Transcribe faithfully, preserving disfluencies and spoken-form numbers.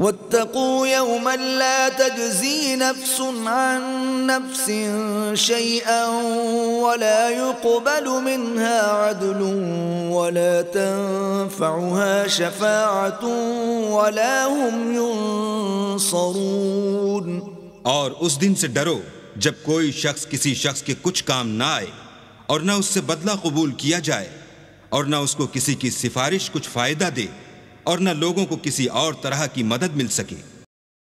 واتقوا يوما لا تجزي نفس عن نفس شيئا ولا يقبل منها عدل ولا تنفعها شفاعة ولا هم ينصرون۔ اور اس دن سے ڈرو جب کوئی شخص کسی شخص کے کچھ کام نہ آئے اور نہ اس سے بدلہ قبول کیا جائے اور نہ اس کو کسی کی سفارش کچھ فائدہ دے اور نہ لوگوں کو کسی اور طرح کی مدد مل سکے۔